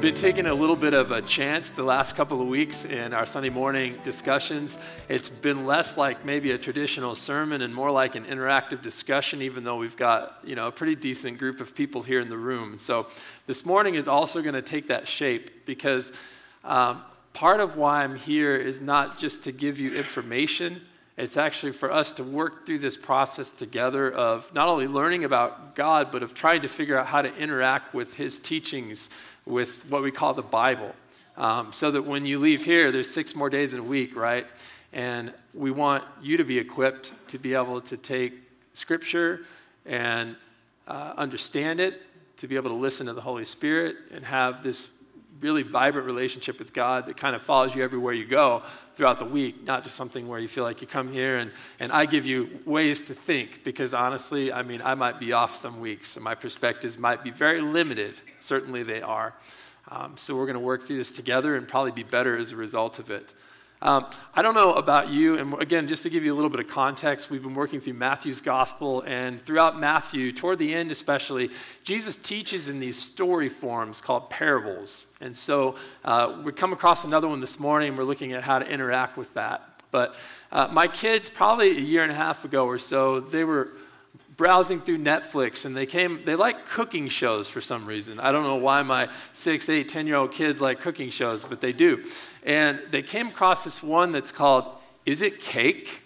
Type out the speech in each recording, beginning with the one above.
been taking a little bit of a chance the last couple of weeks in our Sunday morning discussions. It's been less like maybe a traditional sermon and more like an interactive discussion, even though we've got, a pretty decent group of people here in the room. So this morning is also going to take that shape, because part of why I'm here is not just to give you information. It's actually for us to work through this process together of not only learning about God, but of trying to figure out how to interact with his teachings, with what we call the Bible. So that when you leave here, there's 6 more days in a week, right? And we want you to be equipped to be able to take Scripture and understand it, to be able to listen to the Holy Spirit and have this really vibrant relationship with God that kind of follows you everywhere you go throughout the week, not just something where you feel like you come here and I give you ways to think, because honestly, I might be off some weeks, and my perspectives might be very limited. Certainly they are. So we're going to work through this together and probably be better as a result of it. I don't know about you, and again, just to give you a little bit of context, we've been working through Matthew's gospel, and throughout Matthew, toward the end especially, Jesus teaches in these story forms called parables. And so we come across another one this morning. We're looking at how to interact with that. But my kids, probably a year and a half ago or so, they were browsing through Netflix, and they like cooking shows for some reason. I don't know why my 6, 8, 10-year-old kids like cooking shows, but they do. And they came across this one that's called Is It Cake?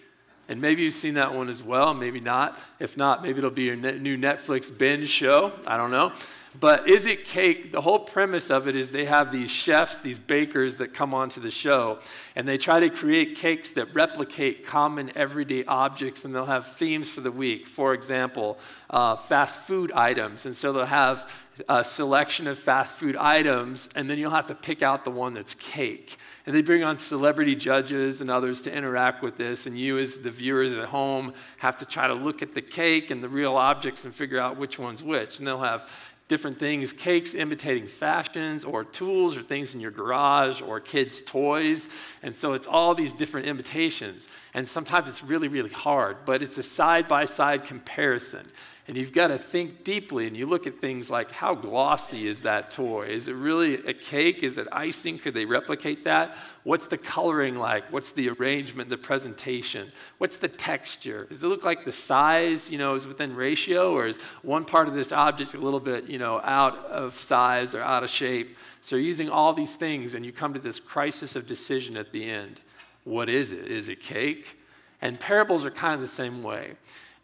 And maybe you've seen that one as well, maybe not. If not, maybe it'll be your new Netflix binge show. I don't know. But Is It Cake? The whole premise of it is they have these chefs, these bakers that come onto the show, and they try to create cakes that replicate common everyday objects, and they'll have themes for the week. For example, fast food items. And so they'll have a selection of fast food items, and then you'll have to pick out the one that's cake. And they bring on celebrity judges and others to interact with this, and you as the viewers at home have to try to look at the cake and the real objects and figure out which one's which. And they'll have different things, cakes imitating fashions or tools or things in your garage or kids' toys. And so it's all these different imitations. And sometimes it's really, really hard, but it's a side-by-side comparison. And you've got to think deeply, and you look at things like, how glossy is that toy? Is it really a cake? Is that icing? Could they replicate that? What's the coloring like? What's the arrangement, the presentation? What's the texture? Does it look like the size, is within ratio, or is one part of this object a little bit, out of size or out of shape? So you're using all these things, and you come to this crisis of decision at the end. What is it? Is it cake? And parables are kind of the same way.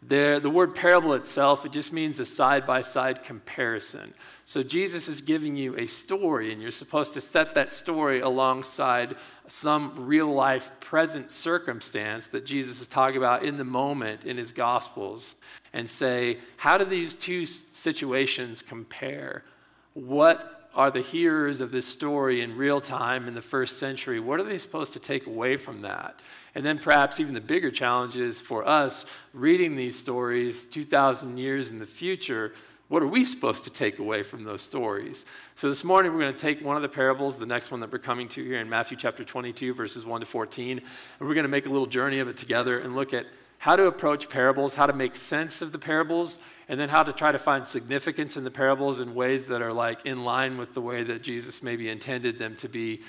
The word parable itself, it just means a side-by-side comparison. So Jesus is giving you a story, and you're supposed to set that story alongside some real-life present circumstance that Jesus is talking about in the moment in his Gospels and say, how do these two situations compare? What are the hearers of this story in real time in the first century? What are they supposed to take away from that? And then perhaps even the bigger challenge is for us reading these stories 2,000 years in the future. What are we supposed to take away from those stories? So this morning we're going to take one of the parables, the next one that we're coming to here in Matthew chapter 22, verses 1 to 14, and we're going to make a little journey of it together and look at how to approach parables, how to make sense of the parables, and then how to try to find significance in the parables in ways that are like in line with the way that Jesus maybe intended them to be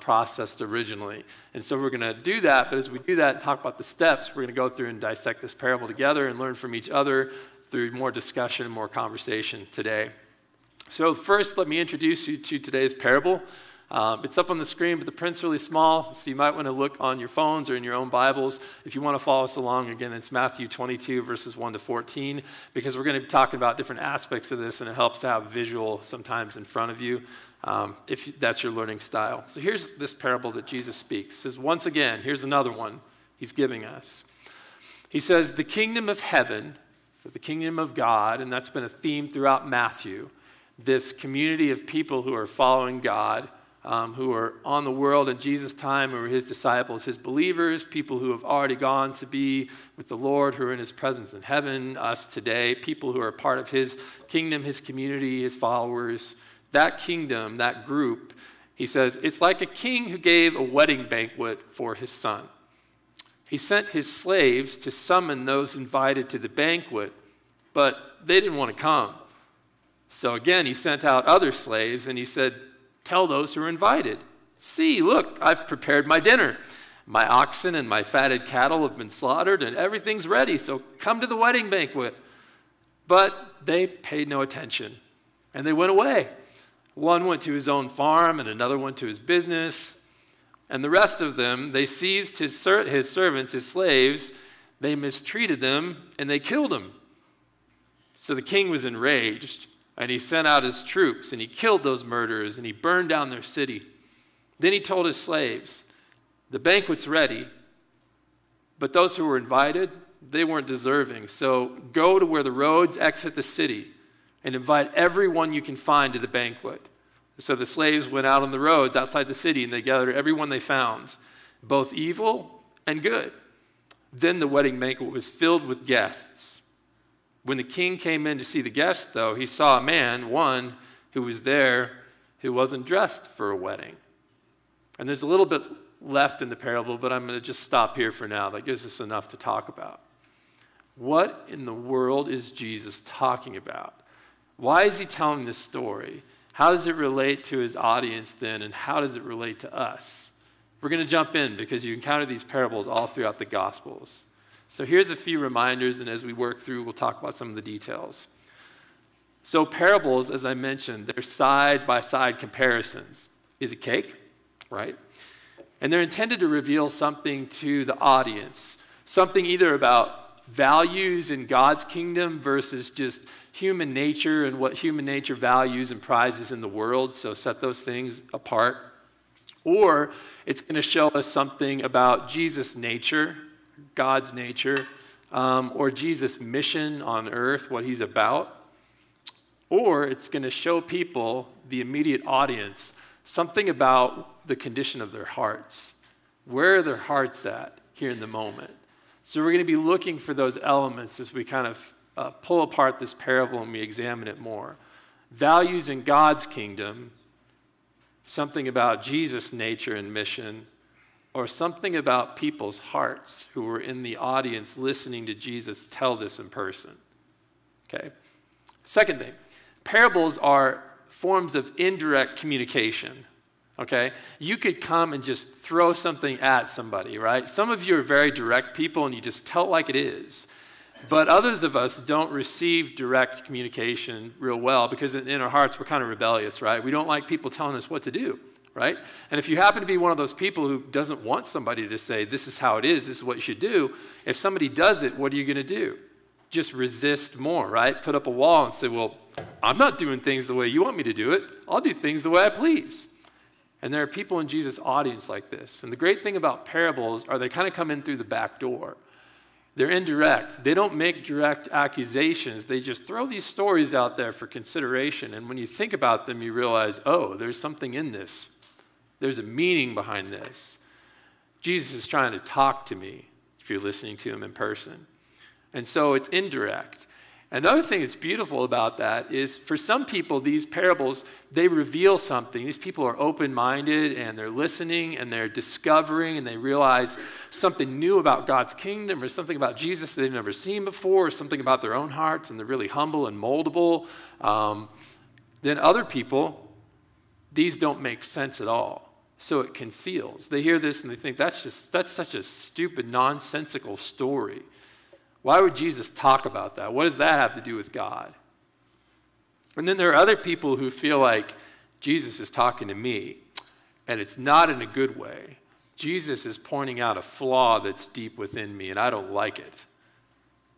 processed originally. And so we're going to do that, but as we do that and talk about the steps, we're going to go through and dissect this parable together and learn from each other through more discussion and more conversation today. So first, let me introduce you to today's parable. It's up on the screen, but the print's really small, so you might want to look on your phones or in your own Bibles. If you want to follow us along, again, it's Matthew 22, verses 1 to 14, because we're going to be talking about different aspects of this, and it helps to have visual sometimes in front of you, if that's your learning style. So here's this parable that Jesus speaks. It says, once again, here's another one he's giving us. He says, the kingdom of heaven, or the kingdom of God, and that's been a theme throughout Matthew, this community of people who are following God, who are on the world in Jesus' time, who are his disciples, his believers, people who have already gone to be with the Lord, who are in his presence in heaven, us today, people who are part of his kingdom, his community, his followers. That kingdom, that group, he says, it's like a king who gave a wedding banquet for his son. He sent his slaves to summon those invited to the banquet, but they didn't want to come. So again, he sent out other slaves, and he said, Tell those who are invited, see, look, I've prepared my dinner. My oxen and my fatted cattle have been slaughtered and everything's ready, so come to the wedding banquet. But they paid no attention and they went away. One went to his own farm and another went to his business. And the rest of them, they seized his servants, his slaves, they mistreated them and they killed him. So the king was enraged and he sent out his troops and he killed those murderers and he burned down their city. Then he told his slaves, the banquet's ready, but those who were invited, they weren't deserving. So go to where the roads exit the city and invite everyone you can find to the banquet. So the slaves went out on the roads outside the city and they gathered everyone they found, both evil and good. Then the wedding banquet was filled with guests. When the king came in to see the guests, though, he saw a man, one who was there, who wasn't dressed for a wedding. And there's a little bit left in the parable, but I'm going to just stop here for now. That gives us enough to talk about. What in the world is Jesus talking about? Why is he telling this story? How does it relate to his audience then, and how does it relate to us? We're going to jump in because you encounter these parables all throughout the Gospels. So here's a few reminders, and as we work through, we'll talk about some of the details. So parables, as I mentioned, they're side-by-side comparisons. Is it cake? Right? And they're intended to reveal something to the audience, something either about values in God's kingdom versus just human nature and what human nature values and prizes in the world, so set those things apart. Or it's going to show us something about Jesus' nature, God's nature, or Jesus' mission on earth, what he's about. Or it's going to show people, the immediate audience, something about the condition of their hearts. Where are their hearts at here in the moment? So we're going to be looking for those elements as we kind of pull apart this parable and we examine it more. Values in God's kingdom, something about Jesus' nature and mission, or something about people's hearts who were in the audience listening to Jesus tell this in person. Okay. Second thing, parables are forms of indirect communication, okay? You could come and just throw something at somebody, right? Some of you are very direct people and you just tell it like it is. But others of us don't receive direct communication real well because in our hearts we're kind of rebellious, right? We don't like people telling us what to do, right? And if you happen to be one of those people who doesn't want somebody to say, this is how it is, this is what you should do, if somebody does it, what are you going to do? Just resist more, right? Put up a wall and say, well, I'm not doing things the way you want me to do it. I'll do things the way I please. And there are people in Jesus' audience like this. And the great thing about parables are they kind of come in through the back door. They're indirect. They don't make direct accusations. They just throw these stories out there for consideration. And when you think about them, you realize, oh, there's something in this. There's a meaning behind this. Jesus is trying to talk to me if you're listening to him in person. And so it's indirect. Another thing that's beautiful about that is for some people, these parables, they reveal something. These people are open-minded and they're listening and they're discovering and they realize something new about God's kingdom or something about Jesus that they've never seen before or something about their own hearts and they're really humble and moldable. Then other people, these don't make sense at all. So it conceals. They hear this and they think that's such a stupid, nonsensical story. Why would Jesus talk about that? What does that have to do with God? And then there are other people who feel like Jesus is talking to me, and it's not in a good way. Jesus is pointing out a flaw that's deep within me, and I don't like it.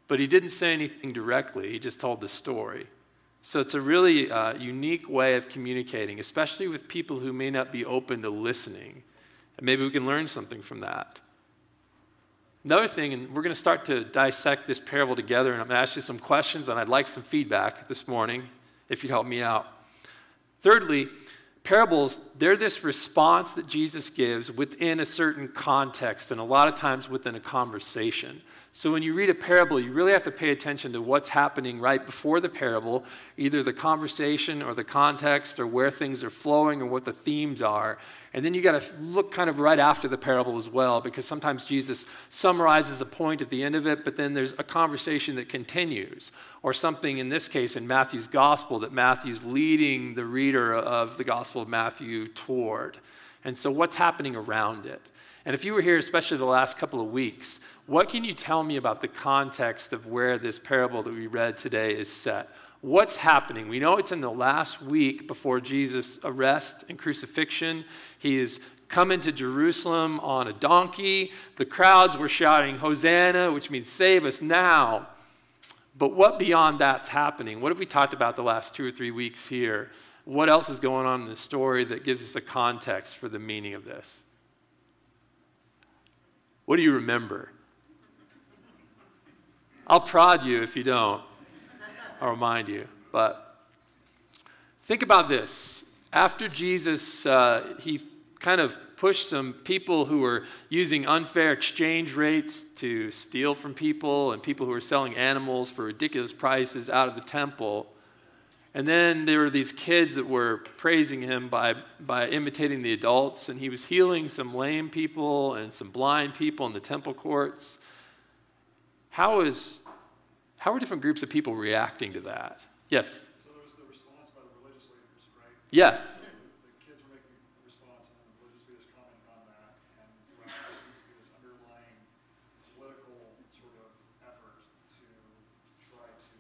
But he didn't say anything directly. He just told the story. So it's a really unique way of communicating, especially with people who may not be open to listening. And maybe we can learn something from that. Another thing, and we're going to start to dissect this parable together, and I'm going to ask you some questions, and I'd like some feedback this morning, if you'd help me out. Thirdly, parables, they're this response that Jesus gives within a certain context, and a lot of times within a conversation. So when you read a parable, you really have to pay attention to what's happening right before the parable, either the conversation or the context or where things are flowing or what the themes are. And then you got to look kind of right after the parable as well, because sometimes Jesus summarizes a point at the end of it, but then there's a conversation that continues, or something in this case in Matthew's gospel that Matthew's leading the reader of the gospel of Matthew toward. And so what's happening around it? And if you were here, especially the last couple of weeks, what can you tell me about the context of where this parable that we read today is set? What's happening? We know it's in the last week before Jesus' arrest and crucifixion. He is coming to Jerusalem on a donkey. The crowds were shouting, Hosanna, which means save us now. But what beyond that's happening? What have we talked about the last 2 or 3 weeks here? What else is going on in this story that gives us a context for the meaning of this? What do you remember? I'll prod you if you don't. I'll remind you. But think about this. After Jesus, he kind of pushed some people who were using unfair exchange rates to steal from people and people who were selling animals for ridiculous prices out of the temple. And then there were these kids that were praising him by imitating the adults, and he was healing some lame people and some blind people in the temple courts. How are different groups of people reacting to that? Yes? So there was the response by the religious leaders, right? Yeah. So the kids were making a response, and the religious leaders commented on that, and there seems to be this underlying political sort of effort to try to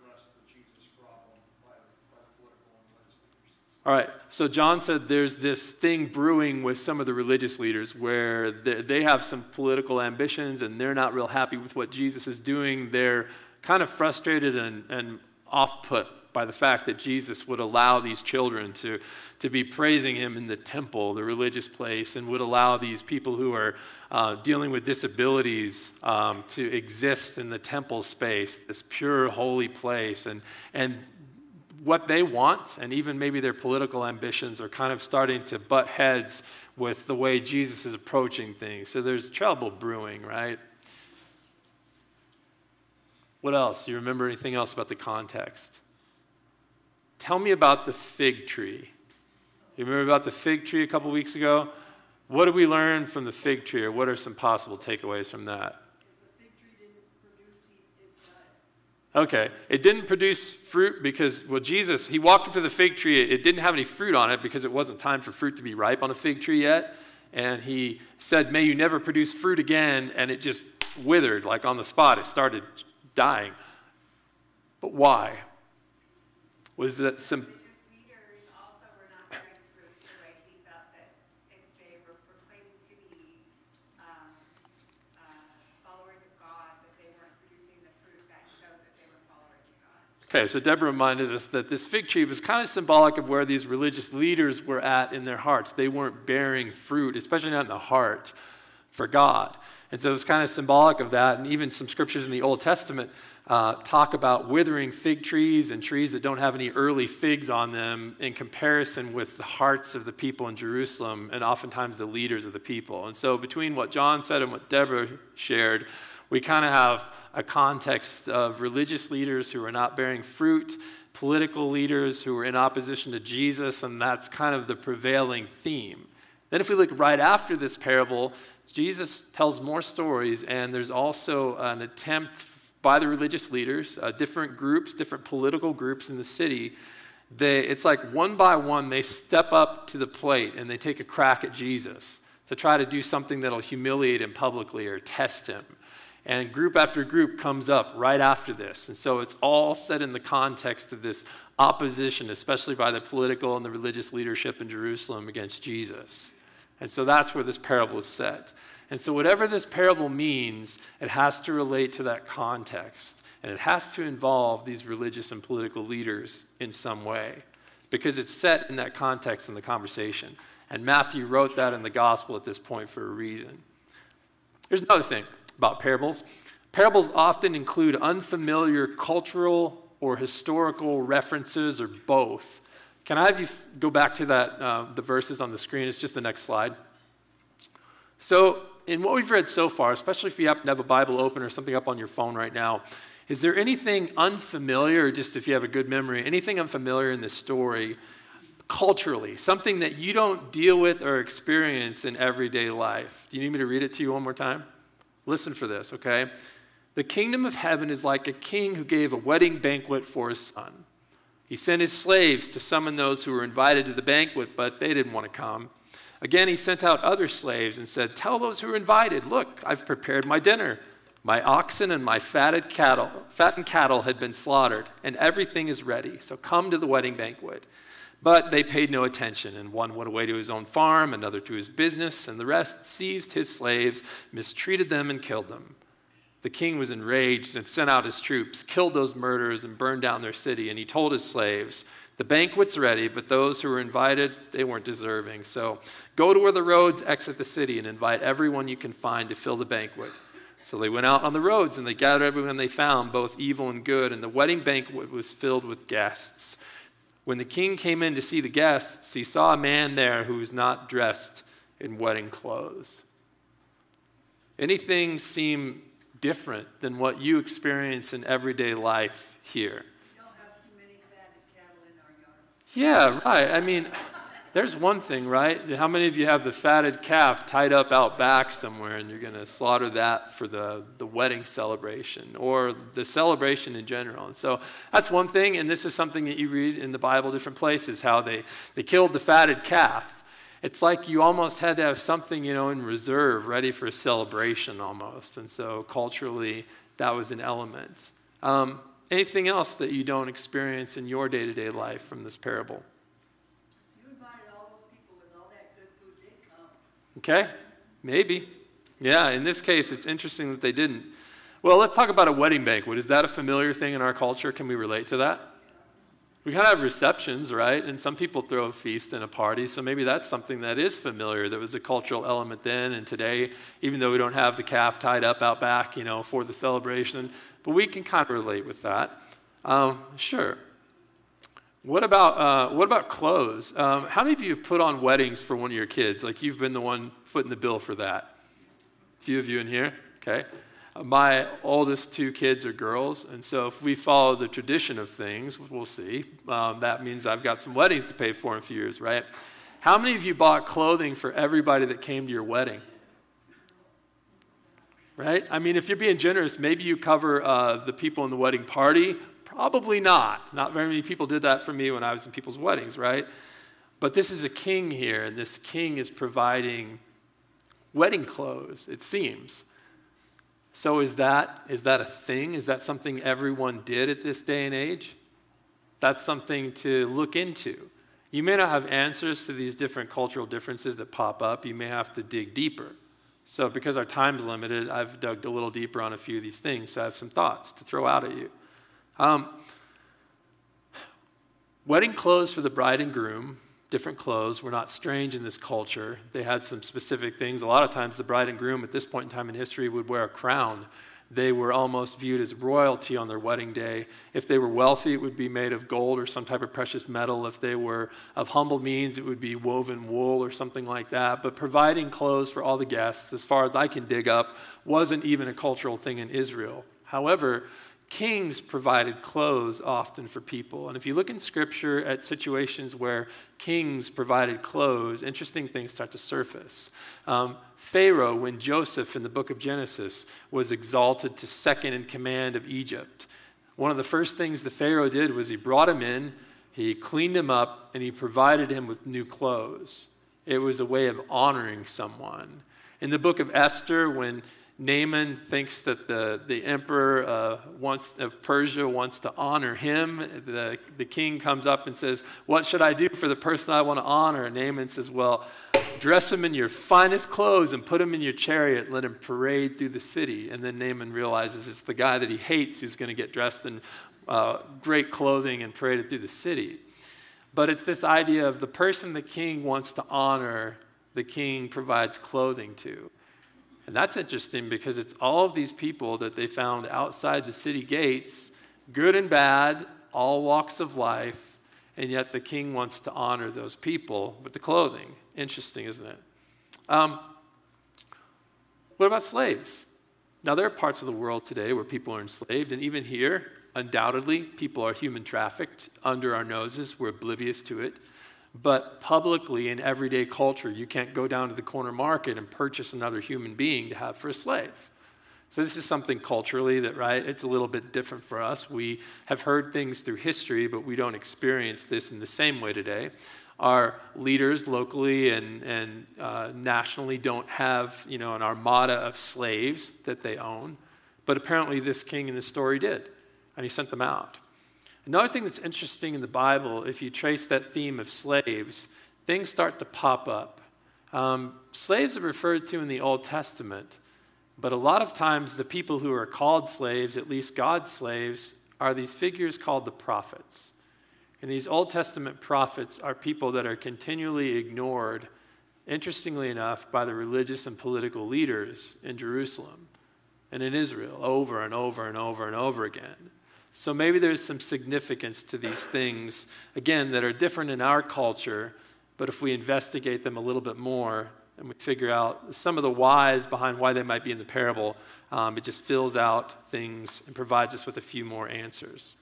address the Jesus problem by the political and religious leaders. All right, so John said there's this thing brewing with some of the religious leaders where they have some political ambitions and they're not real happy with what Jesus is doing. They're kind of frustrated and off-put by the fact that Jesus would allow these children to be praising him in the temple, the religious place, and would allow these people who are dealing with disabilities to exist in the temple space, this pure, holy place. And what they want, and even maybe their political ambitions, are kind of starting to butt heads with the way Jesus is approaching things. So there's trouble brewing, right? What else? Do you remember anything else about the context? Tell me about the fig tree. You remember about the fig tree a couple weeks ago? What did we learn from the fig tree, or what are some possible takeaways from that? Okay, it didn't produce fruit because, well, Jesus, he walked up to the fig tree. It didn't have any fruit on it because it wasn't time for fruit to be ripe on a fig tree yet. And he said, may you never produce fruit again. And it just withered, like on the spot. It started dying. But why? Was that some... Religious leaders also were not bearing fruit the way he felt that if they were proclaimed to be followers of God, that they weren't producing the fruit that showed that they were followers of God. Okay, so Deborah reminded us that this fig tree was kind of symbolic of where these religious leaders were at in their hearts. They weren't bearing fruit, especially not in the heart, for God. And so it was kind of symbolic of that, and even some scriptures in the Old Testament talk about withering fig trees and trees that don't have any early figs on them in comparison with the hearts of the people in Jerusalem and oftentimes the leaders of the people. And so between what John said and what Deborah shared, we kind of have a context of religious leaders who are not bearing fruit, political leaders who are in opposition to Jesus, and that's kind of the prevailing theme. Then if we look right after this parable, Jesus tells more stories, and there's also an attempt by the religious leaders, different groups, different political groups in the city. It's like one by one, they step up to the plate and they take a crack at Jesus to try to do something that'll humiliate him publicly or test him. And group after group comes up right after this. And so it's all set in the context of this opposition, especially by the political and the religious leadership in Jerusalem against Jesus. And so that's where this parable is set. And so whatever this parable means, it has to relate to that context. And it has to involve these religious and political leaders in some way, because it's set in that context in the conversation. And Matthew wrote that in the gospel at this point for a reason. Here's another thing about parables. Parables often include unfamiliar cultural or historical references or both. Can I have you go back to that, the verses on the screen? It's just the next slide. So in what we've read so far, especially if you happen to have a Bible open or something up on your phone right now, is there anything unfamiliar, or just if you have a good memory, anything unfamiliar in this story culturally, something that you don't deal with or experience in everyday life? Do you need me to read it to you one more time? Listen for this, okay? The kingdom of heaven is like a king who gave a wedding banquet for his son. He sent his slaves to summon those who were invited to the banquet, but they didn't want to come. Again, he sent out other slaves and said, tell those who are invited, look, I've prepared my dinner. My oxen and my fattened cattle had been slaughtered, and everything is ready. So come to the wedding banquet. But they paid no attention, and one went away to his own farm, another to his business, and the rest seized his slaves, mistreated them, and killed them. The king was enraged and sent out his troops, killed those murderers, and burned down their city. And he told his slaves, the banquet's ready, but those who were invited, they weren't deserving. So go to where the roads exit the city and invite everyone you can find to fill the banquet. So they went out on the roads, and they gathered everyone they found, both evil and good, and the wedding banquet was filled with guests. When the king came in to see the guests, he saw a man there who was not dressed in wedding clothes. Anything seem different than what you experience in everyday life here? We don't have too many fatted cattle in our yards. Yeah, right. I mean, there's one thing, right? How many of you have the fatted calf tied up out back somewhere, and you're going to slaughter that for the wedding celebration or the celebration in general? And so that's one thing, and this is something that you read in the Bible different places, how they killed the fatted calf. It's like you almost had to have something, you know, in reserve, ready for a celebration almost. And so culturally, that was an element. Anything else that you don't experience in your day-to-day life from this parable? Okay, maybe. Yeah, in this case, it's interesting that they didn't. Well, let's talk about a wedding banquet. Is that a familiar thing in our culture? Can we relate to that? We kind of have receptions, right? And some people throw a feast and a party, so maybe that's something that is familiar. There was a cultural element then, and today, even though we don't have the calf tied up out back, you know, for the celebration, but we can kind of relate with that. Sure. What about clothes? How many of you have put on weddings for one of your kids? Like you've been the one footing the bill for that. A few of you in here, okay. My oldest two kids are girls, and so if we follow the tradition of things, we'll see. That means I've got some weddings to pay for in a few years, right? How many of you bought clothing for everybody that came to your wedding? Right? I mean, if you're being generous, maybe you cover the people in the wedding party. Probably not. Not very many people did that for me when I was in people's weddings, right? But this is a king here, and this king is providing wedding clothes, it seems. So is that a thing? Is that something everyone did at this day and age? That's something to look into. You may not have answers to these different cultural differences that pop up. You may have to dig deeper. So because our time's limited, I've dug a little deeper on a few of these things, so I have some thoughts to throw out at you. Wedding clothes for the bride and groom, different clothes, were not strange in this culture. They had some specific things. A lot of times the bride and groom at this point in time in history would wear a crown. They were almost viewed as royalty on their wedding day. If they were wealthy, it would be made of gold or some type of precious metal. If they were of humble means, it would be woven wool or something like that. But providing clothes for all the guests, as far as I can dig up, wasn't even a cultural thing in Israel. However, kings provided clothes often for people. And if you look in Scripture at situations where kings provided clothes, interesting things start to surface. Pharaoh, when Joseph in the book of Genesis was exalted to second in command of Egypt, one of the first things the Pharaoh did was he brought him in, he cleaned him up, and he provided him with new clothes. It was a way of honoring someone. In the book of Esther, when Naaman thinks that the emperor of Persia wants to honor him, the king comes up and says, what should I do for the person I want to honor? And Naaman says, well, dress him in your finest clothes and put him in your chariot and let him parade through the city. And then Naaman realizes it's the guy that he hates who's going to get dressed in great clothing and paraded through the city. But it's this idea of the person the king wants to honor, the king provides clothing to. And that's interesting because it's all of these people that they found outside the city gates, good and bad, all walks of life, and yet the king wants to honor those people with the clothing. Interesting, isn't it? What about slaves? Now, there are parts of the world today where people are enslaved, and even here, undoubtedly, people are human trafficked under our noses. We're oblivious to it. But publicly, in everyday culture, you can't go down to the corner market and purchase another human being to have for a slave. So this is something culturally that, right, it's a little bit different for us. We have heard things through history, but we don't experience this in the same way today. Our leaders locally and nationally don't have, you know, an armada of slaves that they own. But apparently this king in the story did, and he sent them out. Another thing that's interesting in the Bible, if you trace that theme of slaves, things start to pop up. Slaves are referred to in the Old Testament, but a lot of times the people who are called slaves, at least God's slaves, are these figures called the prophets. And these Old Testament prophets are people that are continually ignored, interestingly enough, by the religious and political leaders in Jerusalem and in Israel over and over and over and over again. So maybe there's some significance to these things, again, that are different in our culture, but if we investigate them a little bit more and we figure out some of the whys behind why they might be in the parable, it just fills out things and provides us with a few more answers.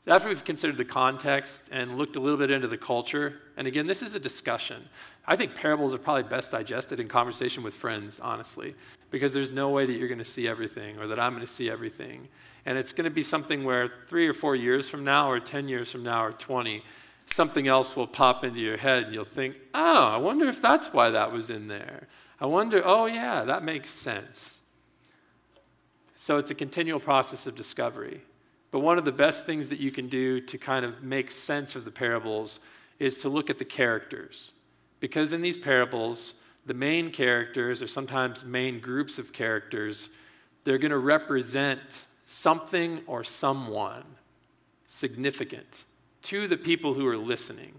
So after we've considered the context and looked a little bit into the culture, and again, this is a discussion. I think parables are probably best digested in conversation with friends, honestly, because there's no way that you're going to see everything or that I'm going to see everything. And it's going to be something where 3 or 4 years from now or 10 years from now or 20, something else will pop into your head and you'll think, oh, I wonder if that's why that was in there. I wonder, oh yeah, that makes sense. So it's a continual process of discovery. But one of the best things that you can do to kind of make sense of the parables is to look at the characters. Because in these parables, the main characters, or sometimes main groups of characters, they're going to represent something or someone significant to the people who are listening.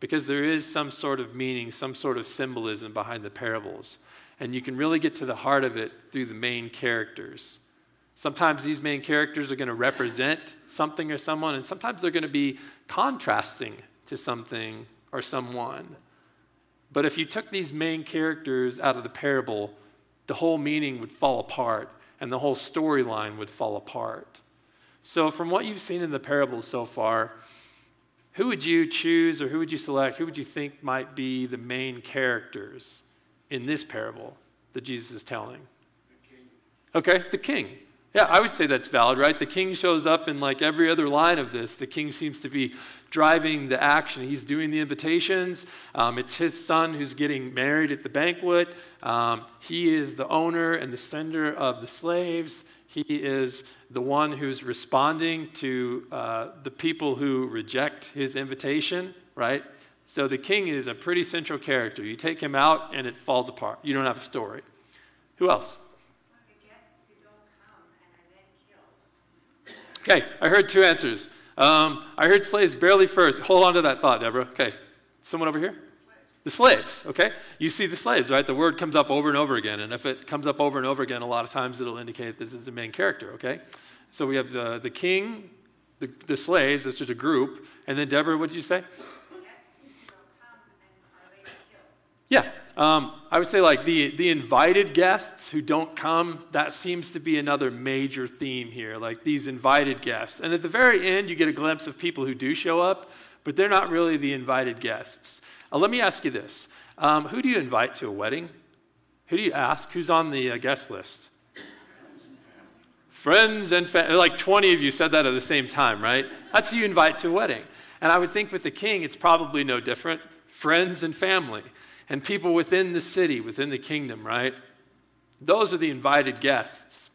Because there is some sort of meaning, some sort of symbolism behind the parables. And you can really get to the heart of it through the main characters. Sometimes these main characters are going to represent something or someone, and sometimes they're going to be contrasting to something or someone. But if you took these main characters out of the parable, the whole meaning would fall apart, and the whole storyline would fall apart. So from what you've seen in the parables so far, who would you choose or who would you select? Who would you think might be the main characters in this parable that Jesus is telling? The king. Okay, the king. Yeah, I would say that's valid, right? The king shows up in like every other line of this. The king seems to be driving the action. He's doing the invitations. It's his son who's getting married at the banquet. He is the owner and the sender of the slaves. He is the one who's responding to the people who reject his invitation, right? So the king is a pretty central character. You take him out and it falls apart. You don't have a story. Who else? Okay, I heard two answers. I heard slaves barely first. Hold on to that thought, Deborah. Okay, someone over here? The slaves, okay? You see the slaves, right? The word comes up over and over again, and if it comes up over and over again, a lot of times it'll indicate this is the main character, okay? So we have the king, the slaves, that's just a group, and then Deborah, what did you say? Yeah. I would say like the invited guests who don't come, that seems to be another major theme here, like these invited guests. And at the very end, you get a glimpse of people who do show up, but they're not really the invited guests. Let me ask you this. Who do you invite to a wedding? Who do you ask? Who's on the guest list? Friends and family. Like 20 of you said that at the same time, right? That's who you invite to a wedding. And I would think with the king, it's probably no different. Friends and family. And people within the city, within the kingdom, right? Those are the invited guests.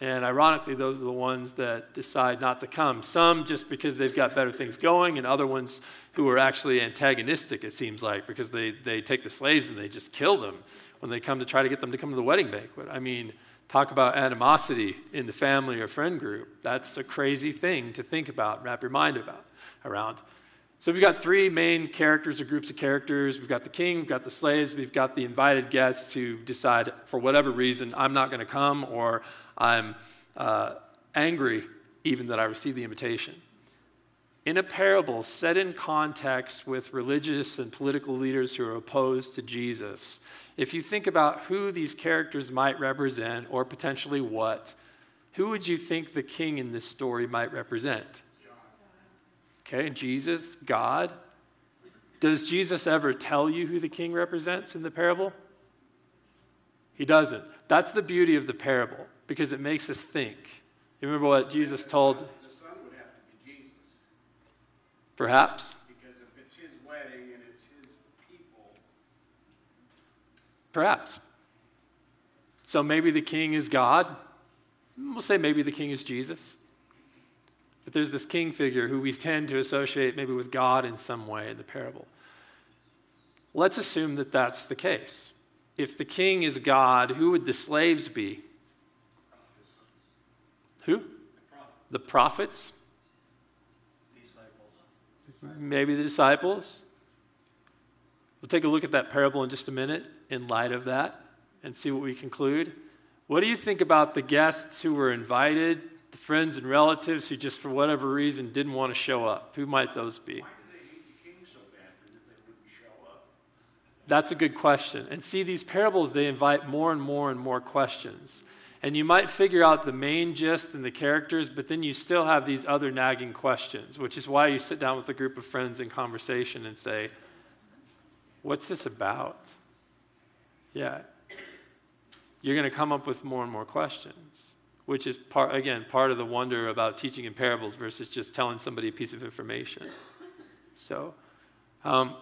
And ironically, those are the ones that decide not to come. Some just because they've got better things going, and other ones who are actually antagonistic, it seems like, because they take the slaves and they just kill them when they come to try to get them to come to the wedding banquet. I mean, talk about animosity in the family or friend group. That's a crazy thing to think about, wrap your mind around. So we've got three main characters or groups of characters. We've got the king, we've got the slaves, we've got the invited guests who decide for whatever reason, I'm not going to come, or I'm angry even that I received the invitation. in a parable set in context with religious and political leaders who are opposed to Jesus. If you think about who these characters might represent or potentially what, who would you think the king in this story might represent? Okay, Jesus, God. Does Jesus ever tell you who the king represents in the parable? He doesn't. That's the beauty of the parable, because it makes us think. You remember what Jesus told? The son would have to be Jesus. Perhaps. Because if it's his wedding and it's his people. Perhaps. So maybe the king is God. We'll say maybe the king is Jesus. But there's this king figure who we tend to associate maybe with God in some way in the parable. Let's assume that that's the case. If the king is God, who would the slaves be? Who? The prophets? Disciples. Maybe the disciples. We'll take a look at that parable in just a minute in light of that and see what we conclude. What do you think about the guests who were invited, the friends and relatives who just for whatever reason didn't want to show up? Who might those be? Why did they hate the king so bad that they wouldn't show up? That's a good question. And see, these parables, they invite more and more questions. And you might figure out the main gist and the characters, but then you still have these other nagging questions, which is why you sit down with a group of friends in conversation and say, what's this about? Yeah. You're going to come up with more and more questions, which is, part of the wonder about teaching in parables versus just telling somebody a piece of information. So, why would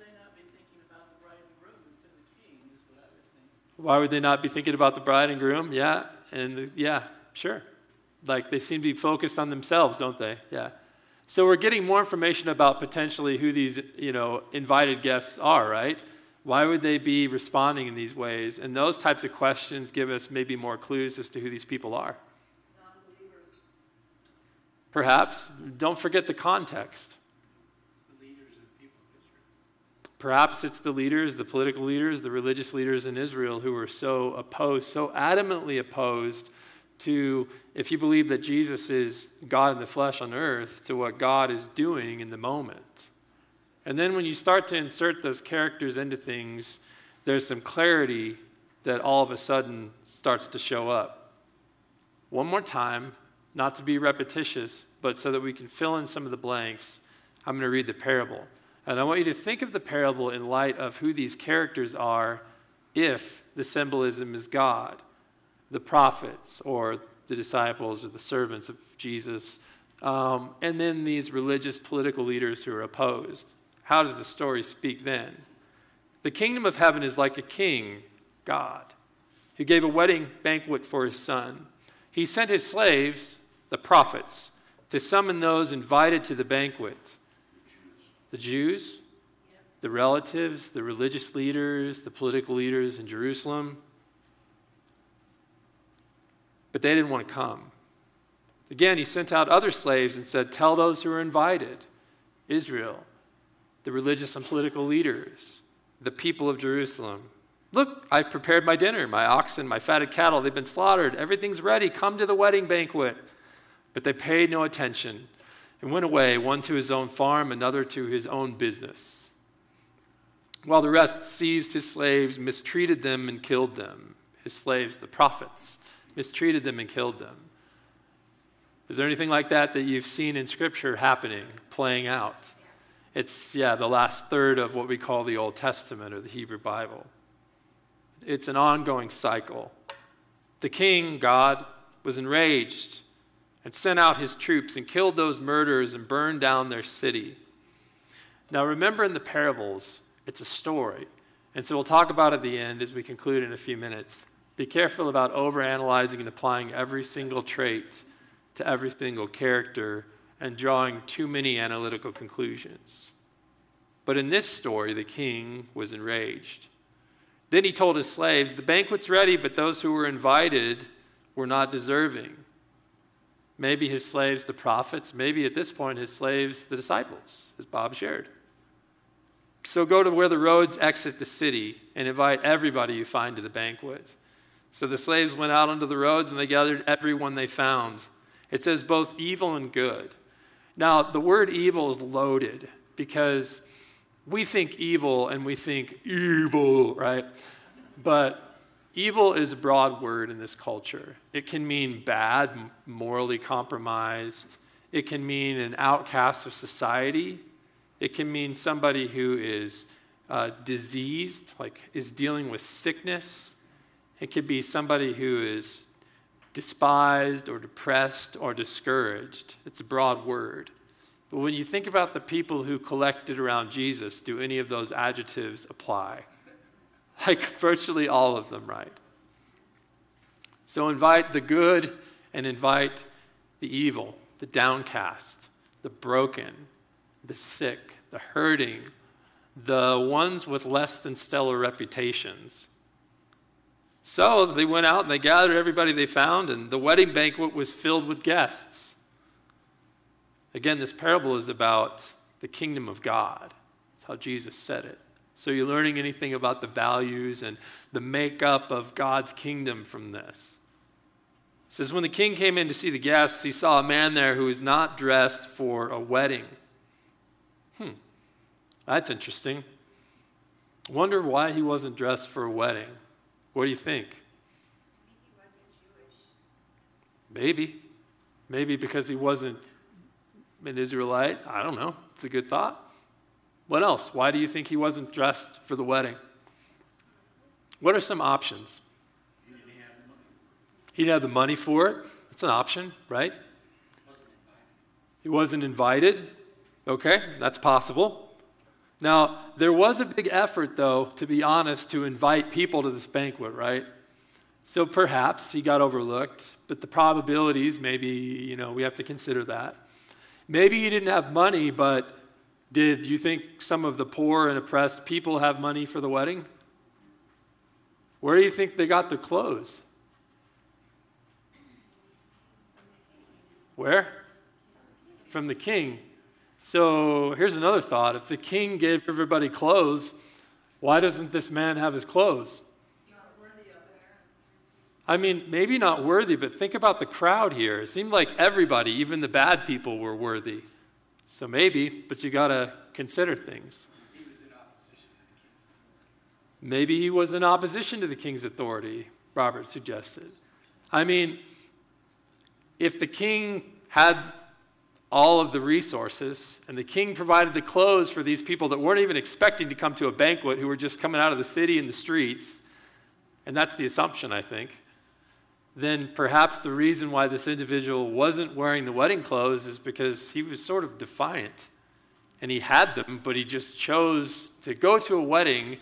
they not be thinking about the bride and groom instead of the king is what I would think. Why would they not be thinking about the bride and groom? Yeah, sure. Like, they seem to be focused on themselves, don't they? Yeah. So we're getting more information about potentially who these, invited guests are, right? Why would they be responding in these ways? And those types of questions give us maybe more clues as to who these people are. Non-believers. Perhaps. Don't forget the context. It's the leaders of people of Israel. Perhaps it's the leaders, the political leaders, the religious leaders in Israel who were so opposed, so adamantly opposed to, if you believe that Jesus is God in the flesh on earth, to what God is doing in the moment. And then when you start to insert those characters into things, there's some clarity that all of a sudden starts to show up. One more time, not to be repetitious, but so that we can fill in some of the blanks, I'm going to read the parable. And I want you to think of the parable in light of who these characters are if the symbolism is God, the prophets, or the disciples, or the servants of Jesus, and then these religious political leaders who are opposed. How does the story speak then? The kingdom of heaven is like a king, God, who gave a wedding banquet for his son. He sent his slaves, the prophets, to summon those invited to the banquet. The Jews, the relatives, the religious leaders, the political leaders in Jerusalem. But they didn't want to come. Again, he sent out other slaves and said, tell those who are invited, Israel, the religious and political leaders, the people of Jerusalem. Look, I've prepared my dinner, my oxen, my fatted cattle, they've been slaughtered. Everything's ready. Come to the wedding banquet. But they paid no attention and went away, one to his own farm, another to his own business. While the rest seized his slaves, mistreated them, and killed them. His slaves, the prophets, mistreated them and killed them. Is there anything like that that you've seen in Scripture happening, playing out? It's, the last third of what we call the Old Testament or the Hebrew Bible. It's an ongoing cycle. The king, God, was enraged and sent out his troops and killed those murderers and burned down their city. Now remember, in the parables, it's a story. And so we'll talk about it at the end as we conclude in a few minutes. Be careful about overanalyzing and applying every single trait to every single character and drawing too many analytical conclusions. But in this story, the king was enraged. Then he told his slaves, the banquet's ready, but those who were invited were not deserving. Maybe his slaves, the prophets, maybe at this point his slaves, the disciples, as Bob shared. So go to where the roads exit the city and invite everybody you find to the banquet. So the slaves went out onto the roads and they gathered everyone they found. It says both evil and good. Now, the word evil is loaded because we think evil and we think evil, right? But evil is a broad word in this culture. It can mean bad, morally compromised. It can mean an outcast of society. It can mean somebody who is diseased, like is dealing with sickness. It could be somebody who is despised or depressed or discouraged. It's a broad word. But when you think about the people who collected around Jesus, do any of those adjectives apply? Like virtually all of them, right? So invite the good and invite the evil, the downcast, the broken, the sick, the hurting, the ones with less than stellar reputations. So they went out and they gathered everybody they found, and the wedding banquet was filled with guests. Again, this parable is about the kingdom of God. That's how Jesus said it. So you're learning anything about the values and the makeup of God's kingdom from this. It says, when the king came in to see the guests, he saw a man there who was not dressed for a wedding. That's interesting. Wonder why he wasn't dressed for a wedding. What do you think? Maybe. Maybe because he wasn't an Israelite. I don't know. It's a good thought. What else? Why do you think he wasn't dressed for the wedding? What are some options? He didn't have the money. He didn't have the money for it. It's an option, right? He wasn't invited. Okay, that's possible. Now, there was a big effort, though, to be honest, to invite people to this banquet, right? So perhaps he got overlooked, but the probabilities, maybe, you know, we have to consider that. Maybe he didn't have money, but did you think some of the poor and oppressed people have money for the wedding? Where do you think they got their clothes? Where? From the king. So here's another thought. If the king gave everybody clothes, why doesn't this man have his clothes? Not worthy of it. I mean, maybe not worthy, but think about the crowd here. It seemed like everybody, even the bad people, were worthy. So maybe, but you got to consider things. He was in opposition to the king's authority. Maybe he was in opposition to the king's authority, Robert suggested. I mean, if the king had all of the resources, and the king provided the clothes for these people that weren't even expecting to come to a banquet, who were just coming out of the city and the streets, and that's the assumption, I think, then perhaps the reason why this individual wasn't wearing the wedding clothes is because he was sort of defiant, and he had them, but he just chose to go to a wedding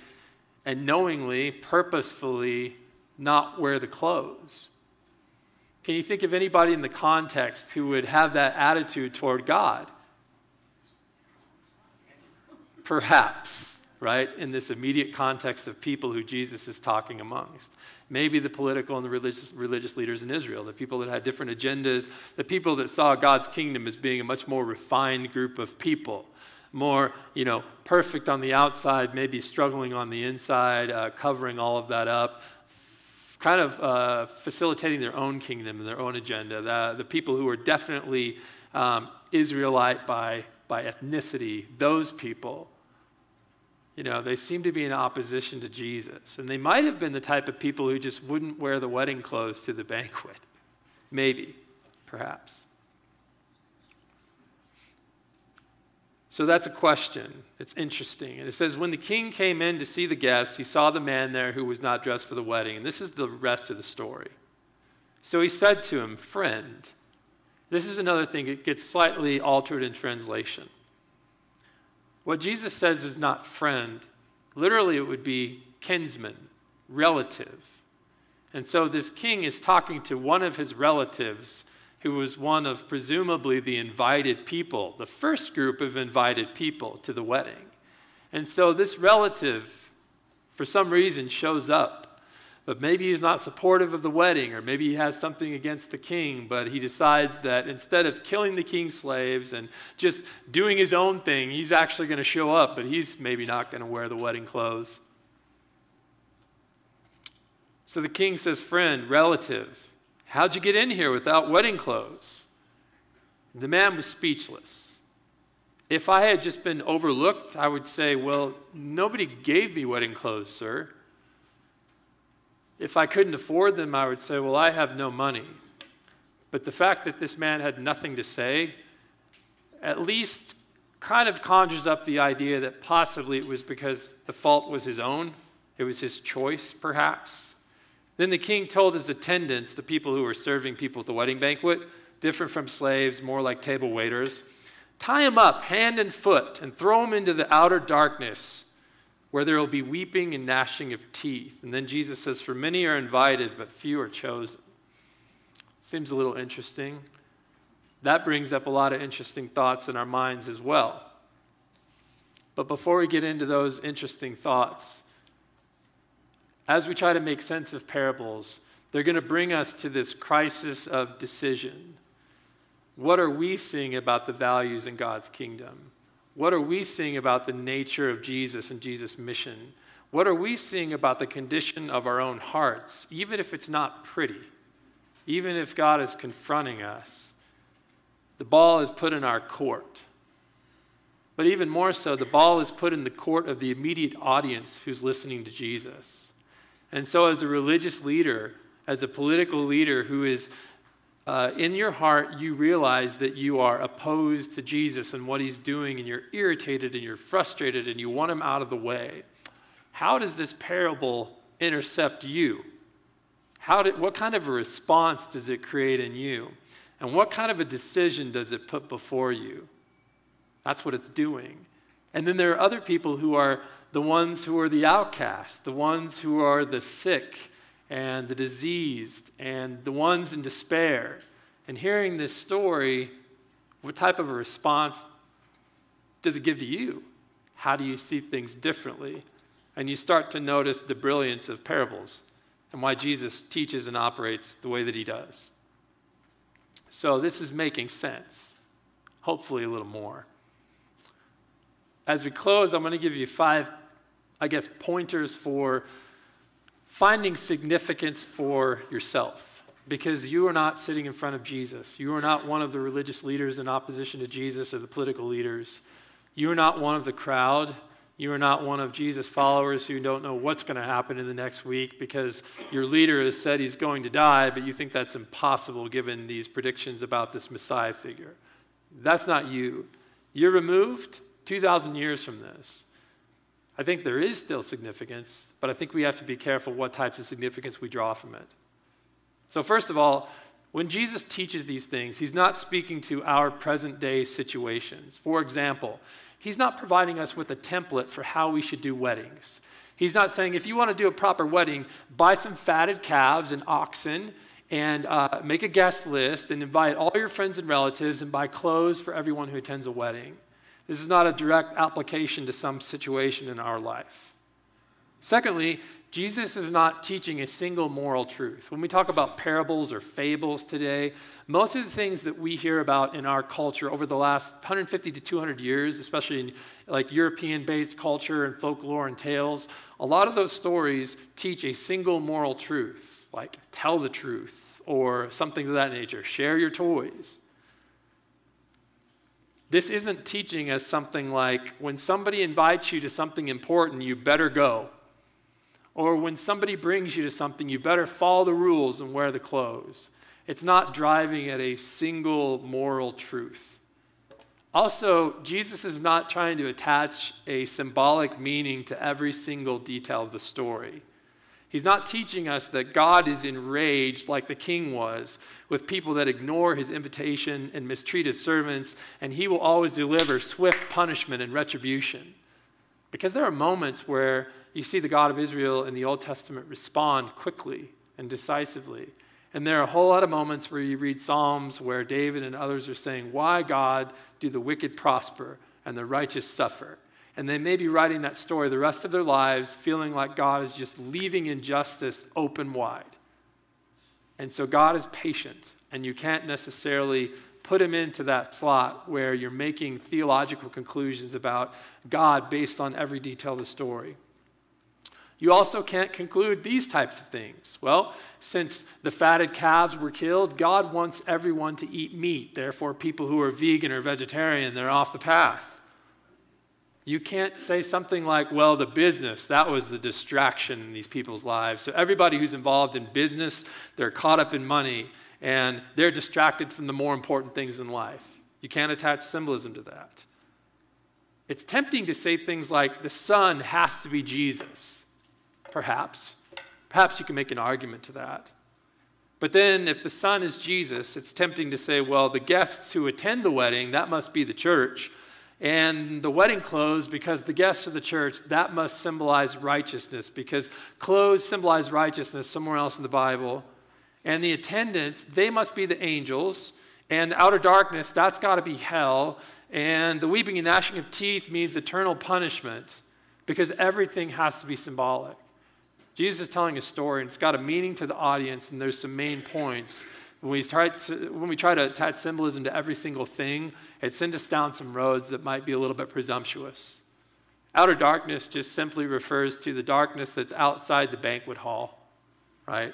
and knowingly, purposefully not wear the clothes. Can you think of anybody in the context who would have that attitude toward God? Perhaps, right? In this immediate context of people who Jesus is talking amongst. Maybe the political and the religious leaders in Israel, the people that had different agendas, the people that saw God's kingdom as being a much more refined group of people, more, you know, perfect on the outside, maybe struggling on the inside, covering all of that up, kind of facilitating their own kingdom and their own agenda, the people who are definitely Israelite by ethnicity, those people, you know, they seem to be in opposition to Jesus. And they might have been the type of people who just wouldn't wear the wedding clothes to the banquet. Maybe, perhaps. So that's a question. It's interesting. And it says, when the king came in to see the guests, he saw the man there who was not dressed for the wedding. And this is the rest of the story. So he said to him, friend. This is another thing. It gets slightly altered in translation. What Jesus says is not friend. Literally, it would be kinsman, relative. And so this king is talking to one of his relatives who was one of presumably the invited people, the first group of invited people to the wedding. And so this relative, for some reason, shows up. But maybe he's not supportive of the wedding, or maybe he has something against the king, but he decides that instead of killing the king's slaves and just doing his own thing, he's actually going to show up, but he's maybe not going to wear the wedding clothes. So the king says, friend, relative, how'd you get in here without wedding clothes? The man was speechless. If I had just been overlooked, I would say, well, nobody gave me wedding clothes, sir. If I couldn't afford them, I would say, well, I have no money. But the fact that this man had nothing to say at least kind of conjures up the idea that possibly it was because the fault was his own. It was his choice, perhaps. Then the king told his attendants, the people who were serving people at the wedding banquet, different from slaves, more like table waiters, tie him up hand and foot and throw him into the outer darkness where there will be weeping and gnashing of teeth. And then Jesus says, for many are invited, but few are chosen. Seems a little interesting. That brings up a lot of interesting thoughts in our minds as well. But before we get into those interesting thoughts, as we try to make sense of parables, they're going to bring us to this crisis of decision. What are we seeing about the values in God's kingdom? What are we seeing about the nature of Jesus and Jesus' mission? What are we seeing about the condition of our own hearts, even if it's not pretty? Even if God is confronting us, the ball is put in our court. But even more so, the ball is put in the court of the immediate audience who's listening to Jesus. And so as a religious leader, as a political leader who is in your heart, you realize that you are opposed to Jesus and what he's doing, and you're irritated and you're frustrated and you want him out of the way. How does this parable intercept you? What kind of a response does it create in you? And what kind of a decision does it put before you? That's what it's doing. And then there are other people who are the ones who are the outcasts, the ones who are the sick and the diseased and the ones in despair. And hearing this story, what type of a response does it give to you? How do you see things differently? And you start to notice the brilliance of parables and why Jesus teaches and operates the way that he does. So this is making sense, hopefully a little more. As we close, I'm going to give you 5, pointers for finding significance for yourself, because you are not sitting in front of Jesus. You are not one of the religious leaders in opposition to Jesus or the political leaders. You are not one of the crowd. You are not one of Jesus' followers who don't know what's going to happen in the next week because your leader has said he's going to die, but you think that's impossible given these predictions about this Messiah figure. That's not you. You're removed 2,000 years from this. I think there is still significance, but I think we have to be careful what types of significance we draw from it. So first of all, when Jesus teaches these things, he's not speaking to our present-day situations. For example, he's not providing us with a template for how we should do weddings. He's not saying, if you want to do a proper wedding, buy some fatted calves and oxen and make a guest list and invite all your friends and relatives and buy clothes for everyone who attends a wedding. This is not a direct application to some situation in our life. Secondly, Jesus is not teaching a single moral truth. When we talk about parables or fables today, most of the things that we hear about in our culture over the last 150 to 200 years, especially in like European-based culture and folklore and tales, a lot of those stories teach a single moral truth, like tell the truth or something of that nature, share your toys. This isn't teaching us something like, when somebody invites you to something important, you better go. Or when somebody brings you to something, you better follow the rules and wear the clothes. It's not driving at a single moral truth. Also, Jesus is not trying to attach a symbolic meaning to every single detail of the story. He's not teaching us that God is enraged like the king was with people that ignore his invitation and mistreat his servants, and he will always deliver swift punishment and retribution. Because there are moments where you see the God of Israel in the Old Testament respond quickly and decisively. And there are a whole lot of moments where you read Psalms where David and others are saying, why, God, do the wicked prosper and the righteous suffer? And they may be writing that story the rest of their lives feeling like God is just leaving injustice open wide. And so God is patient, and you can't necessarily put him into that slot where you're making theological conclusions about God based on every detail of the story. You also can't conclude these types of things. Well, since the fatted calves were killed, God wants everyone to eat meat. Therefore, people who are vegan or vegetarian, they're off the path. You can't say something like, well, the business, that was the distraction in these people's lives. So everybody who's involved in business, they're caught up in money, and they're distracted from the more important things in life. You can't attach symbolism to that. It's tempting to say things like, the Son has to be Jesus. Perhaps. Perhaps you can make an argument to that. But then, if the Son is Jesus, it's tempting to say, well, the guests who attend the wedding, that must be the church. And the wedding clothes, because the guests of the church, that must symbolize righteousness, because clothes symbolize righteousness somewhere else in the Bible. And the attendants, they must be the angels. And the outer darkness, that's got to be hell. And the weeping and gnashing of teeth means eternal punishment, because everything has to be symbolic. Jesus is telling a story, and it's got a meaning to the audience, and there's some main points. When we try to attach symbolism to every single thing, it sends us down some roads that might be a little bit presumptuous. Outer darkness just simply refers to the darkness that's outside the banquet hall, right?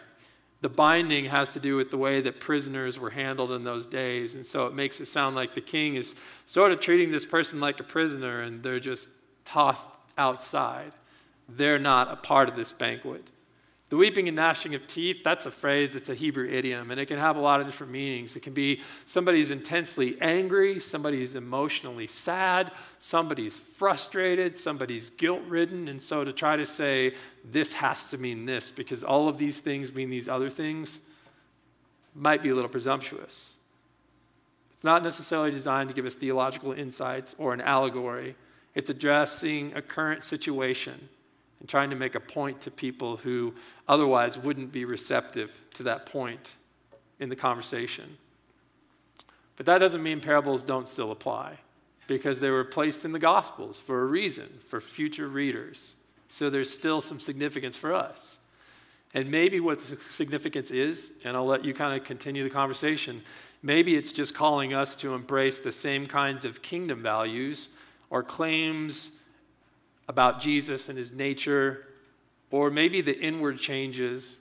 The binding has to do with the way that prisoners were handled in those days, and so it makes it sound like the king is sort of treating this person like a prisoner, and they're just tossed outside. They're not a part of this banquet. The weeping and gnashing of teeth, that's a phrase that's a Hebrew idiom, and it can have a lot of different meanings. It can be somebody's intensely angry, somebody's emotionally sad, somebody's frustrated, somebody's guilt-ridden, and so to try to say, this has to mean this, because all of these things mean these other things, might be a little presumptuous. It's not necessarily designed to give us theological insights or an allegory. It's addressing a current situation and trying to make a point to people who otherwise wouldn't be receptive to that point in the conversation. But that doesn't mean parables don't still apply, because they were placed in the Gospels for a reason, for future readers. So there's still some significance for us. And maybe what the significance is, and I'll let you kind of continue the conversation, maybe it's just calling us to embrace the same kinds of kingdom values or claims about Jesus and his nature, or maybe the inward changes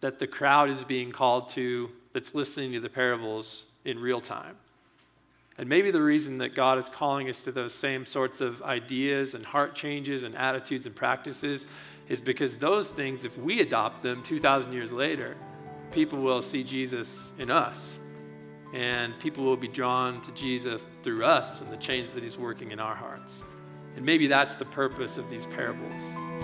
that the crowd is being called to that's listening to the parables in real time. And maybe the reason that God is calling us to those same sorts of ideas and heart changes and attitudes and practices is because those things, if we adopt them 2,000 years later, people will see Jesus in us, and people will be drawn to Jesus through us and the change that he's working in our hearts. And maybe that's the purpose of these parables.